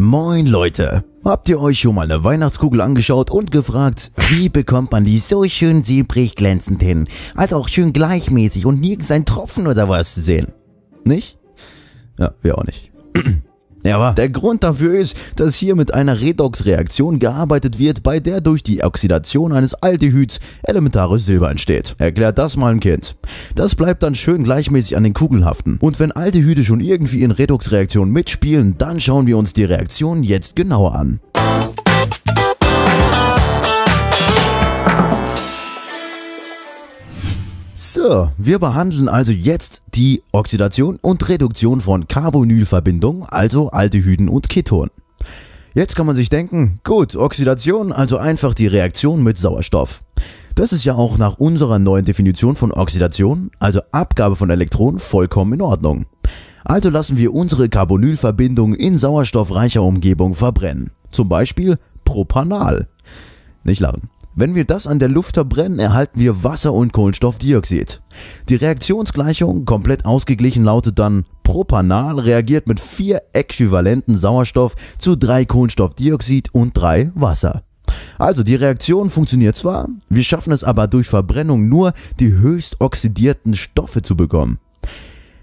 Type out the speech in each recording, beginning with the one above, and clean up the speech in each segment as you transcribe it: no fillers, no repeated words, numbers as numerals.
Moin Leute, habt ihr euch schon mal eine Weihnachtskugel angeschaut und gefragt, wie bekommt man die so schön silbrig glänzend hin, also auch schön gleichmäßig und nirgends ein Tropfen oder was zu sehen? Nicht? Ja, wir auch nicht. Ja, aber der Grund dafür ist, dass hier mit einer Redoxreaktion gearbeitet wird, bei der durch die Oxidation eines Aldehyds elementares Silber entsteht. Erklärt das mal ein Kind. Das bleibt dann schön gleichmäßig an den Kugeln haften. Und wenn Aldehyde schon irgendwie in Redoxreaktionen mitspielen, dann schauen wir uns die Reaktion jetzt genauer an. So, wir behandeln also jetzt die Oxidation und Reduktion von Carbonylverbindungen, also Aldehyden und Ketonen. Jetzt kann man sich denken, gut, Oxidation, also einfach die Reaktion mit Sauerstoff. Das ist ja auch nach unserer neuen Definition von Oxidation, also Abgabe von Elektronen, vollkommen in Ordnung. Also lassen wir unsere Carbonylverbindungen in sauerstoffreicher Umgebung verbrennen. Zum Beispiel Propanal. Nicht lachen. Wenn wir das an der Luft verbrennen, erhalten wir Wasser und Kohlenstoffdioxid. Die Reaktionsgleichung, komplett ausgeglichen, lautet dann: Propanal reagiert mit 4 äquivalenten Sauerstoff zu 3 Kohlenstoffdioxid und 3 Wasser. Also die Reaktion funktioniert zwar, wir schaffen es aber durch Verbrennung nur, die höchst oxidierten Stoffe zu bekommen.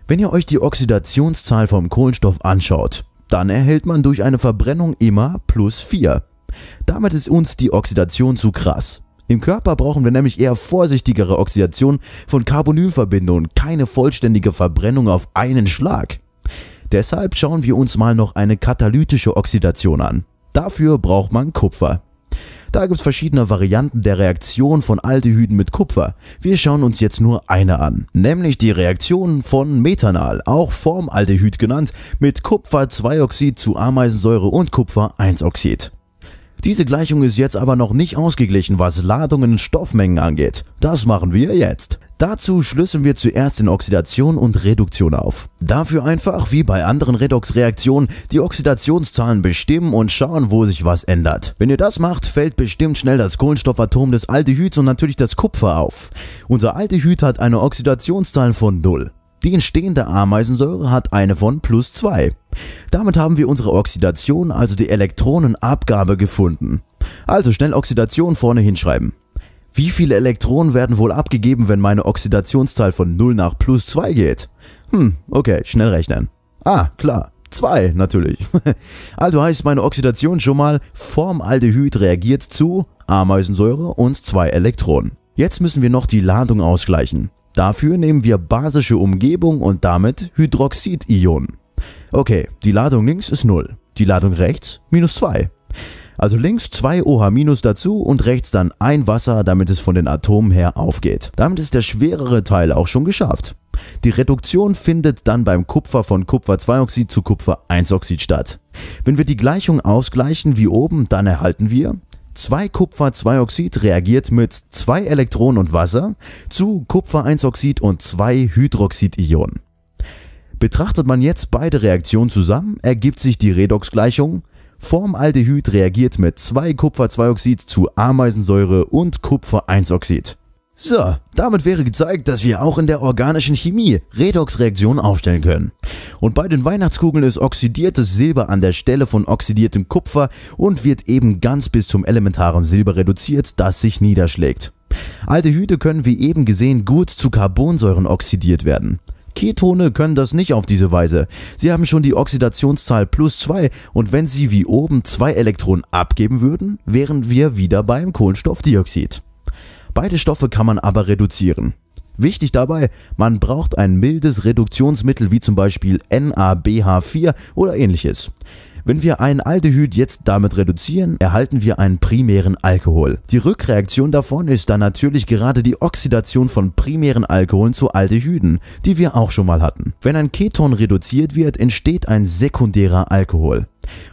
Wenn ihr euch die Oxidationszahl vom Kohlenstoff anschaut, dann erhält man durch eine Verbrennung immer +4. Damit ist uns die Oxidation zu krass. Im Körper brauchen wir nämlich eher vorsichtigere Oxidation von Carbonylverbindungen, keine vollständige Verbrennung auf einen Schlag. Deshalb schauen wir uns mal noch eine katalytische Oxidation an. Dafür braucht man Kupfer. Da gibt es verschiedene Varianten der Reaktion von Aldehyden mit Kupfer. Wir schauen uns jetzt nur eine an, nämlich die Reaktion von Methanal, auch Formaldehyd genannt, mit Kupfer(II)-Oxid zu Ameisensäure und Kupfer(I)-Oxid. Diese Gleichung ist jetzt aber noch nicht ausgeglichen, was Ladungen und Stoffmengen angeht. Das machen wir jetzt. Dazu schlüsseln wir zuerst in Oxidation und Reduktion auf. Dafür einfach, wie bei anderen Redoxreaktionen, die Oxidationszahlen bestimmen und schauen, wo sich was ändert. Wenn ihr das macht, fällt bestimmt schnell das Kohlenstoffatom des Aldehyds und natürlich das Kupfer auf. Unser Aldehyd hat eine Oxidationszahl von 0. Die entstehende Ameisensäure hat eine von +2. Damit haben wir unsere Oxidation, also die Elektronenabgabe, gefunden. Also schnell Oxidation vorne hinschreiben. Wie viele Elektronen werden wohl abgegeben, wenn meine Oxidationszahl von 0 nach +2 geht? Okay, schnell rechnen. Ah, klar, 2 natürlich. Also heißt meine Oxidation schon mal, Formaldehyd reagiert zu Ameisensäure und 2 Elektronen. Jetzt müssen wir noch die Ladung ausgleichen. Dafür nehmen wir basische Umgebung und damit Hydroxid-Ionen. Okay, die Ladung links ist 0, die Ladung rechts -2. Also links 2 OH- dazu und rechts dann ein Wasser, damit es von den Atomen her aufgeht. Damit ist der schwerere Teil auch schon geschafft. Die Reduktion findet dann beim Kupfer von Kupfer(II)-Oxid zu Kupfer(I)-Oxid statt. Wenn wir die Gleichung ausgleichen wie oben, dann erhalten wir 2 Kupfer(II)-Oxid reagiert mit 2 Elektronen und Wasser zu Kupfer(I)-Oxid und 2 Hydroxid-Ionen. Betrachtet man jetzt beide Reaktionen zusammen, ergibt sich die Redoxgleichung: Formaldehyd reagiert mit 2 Kupfer(II)-Oxid zu Ameisensäure und Kupfer(I)-Oxid. So, damit wäre gezeigt, dass wir auch in der organischen Chemie Redoxreaktionen aufstellen können. Und bei den Weihnachtskugeln ist oxidiertes Silber an der Stelle von oxidiertem Kupfer und wird eben ganz bis zum elementaren Silber reduziert, das sich niederschlägt. Aldehyde können wie eben gesehen gut zu Carbonsäuren oxidiert werden. Ketone können das nicht auf diese Weise. Sie haben schon die Oxidationszahl +2 und wenn sie wie oben 2 Elektronen abgeben würden, wären wir wieder beim Kohlenstoffdioxid. Beide Stoffe kann man aber reduzieren. Wichtig dabei, man braucht ein mildes Reduktionsmittel wie zum Beispiel NaBH4 oder ähnliches. Wenn wir ein Aldehyd jetzt damit reduzieren, erhalten wir einen primären Alkohol. Die Rückreaktion davon ist dann natürlich gerade die Oxidation von primären Alkoholen zu Aldehyden, die wir auch schon mal hatten. Wenn ein Keton reduziert wird, entsteht ein sekundärer Alkohol.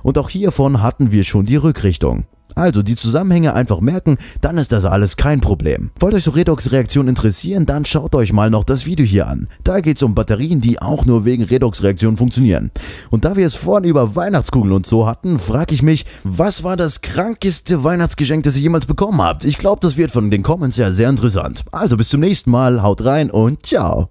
Und auch hiervon hatten wir schon die Rückrichtung. Also die Zusammenhänge einfach merken, dann ist das alles kein Problem. Wollt euch so Redoxreaktionen interessieren, dann schaut euch mal noch das Video hier an. Da geht es um Batterien, die auch nur wegen Redoxreaktionen funktionieren. Und da wir es vorhin über Weihnachtskugeln und so hatten, frage ich mich, was war das krankeste Weihnachtsgeschenk, das ihr jemals bekommen habt? Ich glaube, das wird von den Comments ja sehr interessant. Also bis zum nächsten Mal, haut rein und ciao.